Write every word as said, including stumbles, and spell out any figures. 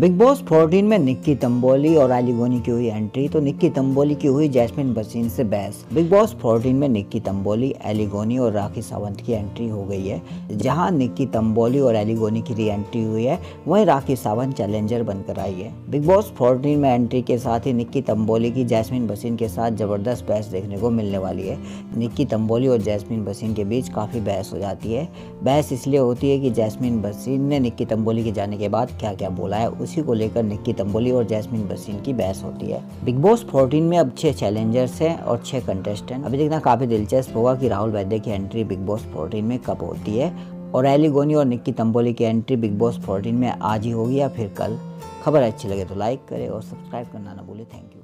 Big boss चौदह में निक्की तंबोली और अली गोनी की हुई एंट्री। तो निक्की तंबोली की हुई जैस्मिन भसीन से बहस। बिग बॉस चौदह में निक्की तंबोली, अली गोनी और राखी सावंत की एंट्री हो गई है। जहां निक्की तंबोली और अली गोनी की री एंट्री हुई है, वहीं राखी सावंत चैलेंजर बनकर आई है। बिग बॉस चौदह में एंट्री के साथ ही निक्की तंबोली की जैस्मिन भसीन के साथ जबरदस्त बहस देखने को मिलने वाली है। निक्की तंबोली और जैस्मिन भसीन के बीच काफ़ी बहस हो जाती है। बहस इसलिए होती है कि जैस्मिन भसीन ने निक्की तंबोली के जाने के बाद क्या क्या बोला है, उसी को लेकर निक्की तंबोली और जैस्मिन भसीन की बहस होती है। बिग बॉस चौदह में अब छह चैलेंजर्स हैं और छह कंटेस्टेंट। अभी देखना काफी दिलचस्प होगा कि राहुल वैद्य की एंट्री बिग बॉस चौदह में कब होती है और अली गोनी और निक्की तंबोली की एंट्री बिग बॉस चौदह में आज ही होगी या फिर कल। खबर अच्छी लगे तो लाइक करें और सब्सक्राइब करना ना भूलें। Thank you.